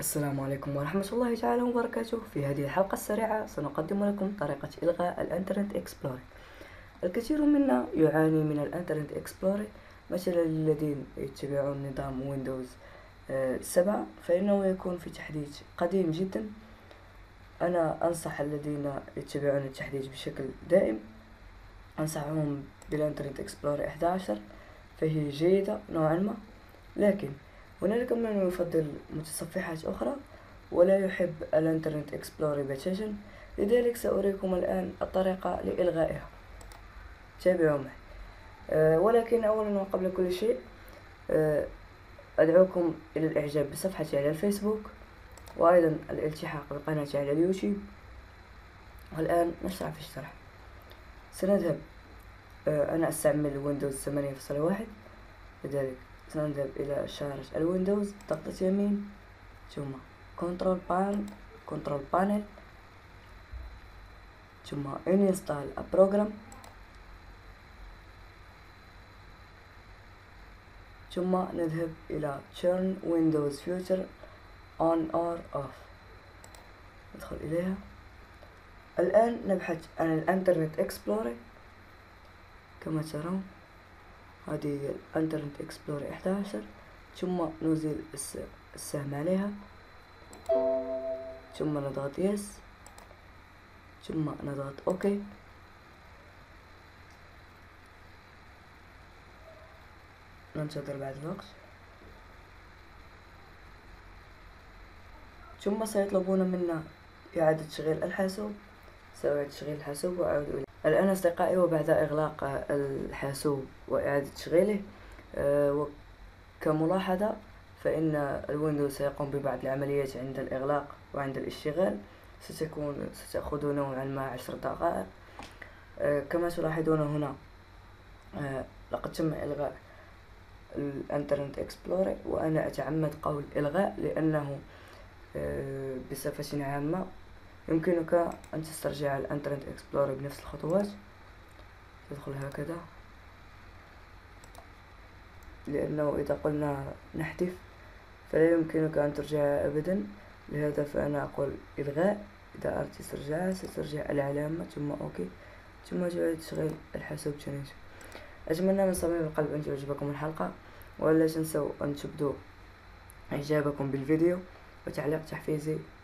السلام عليكم ورحمة الله تعالى وبركاته. في هذه الحلقة السريعة سنقدم لكم طريقة إلغاء الانترنت اكسبلورر. الكثير منا يعاني من الانترنت اكسبلورر، مثلا الذين يتبعون نظام ويندوز 7 فإنه يكون في تحديث قديم جدا. أنا أنصح الذين يتبعون التحديث بشكل دائم، أنصحهم بالانترنت اكسبلورر 11 فهي جيدة نوعا ما، لكن هنالك من يفضل متصفحات أخرى ولا يحب الانترنت اكسبلورر بتاتا، لذلك سأريكم الآن الطريقة لإلغائها، تابعوا معي. ولكن أولا وقبل كل شيء أدعوكم إلى الإعجاب بصفحتي على الفيسبوك وأيضا الالتحاق بقناتي على اليوتيوب. والآن نشرع في الشرح. سنذهب، أنا أستعمل ويندوز 8.1، لذلك سنذهب إلى شارة الويندوز، ضغطة يمين ثم كنترول بانل ثم انستال بروجرام ثم نذهب إلى turn Windows Feature on or off، ندخل إليها. الآن نبحث عن الانترنت اكسبلورر كما ترون، هذه هي الانترنت اكسبلورر 11، ثم نزيل السهم عليها ثم نضغط يس ثم نضغط اوكي. ننتظر بعض الوقت ثم سيطلبون منا إعادة تشغيل الحاسوب، سأعيد تشغيل الحاسوب وأعود إليه. الآن أصدقائي، وبعد إغلاق الحاسوب وإعادة تشغيله وكملاحظة فإن الويندوز سيقوم ببعض العمليات عند الإغلاق وعند الاشتغال، ستأخذ نوعا ما 10 دقائق. كما تلاحظون هنا لقد تم إلغاء الانترنت اكسبلورر، وأنا أتعمد قول إلغاء لأنه بصفة عامة يمكنك أن تسترجع الانترنت اكسبلورر بنفس الخطوات. تدخل هكذا لأنه إذا قلنا نحذف فلا يمكنك أن ترجع أبدا، لهذا فأنا أقول إلغاء. إذا أردت استرجاعها سترجع العلامة ثم أوكي ثم تعيد تشغيل الحاسوب ثانية. أتمنى من صميم القلب أن تعجبكم الحلقة، ولا تنسوا أن تبدوا إعجابكم بالفيديو وتعليق تحفيزي.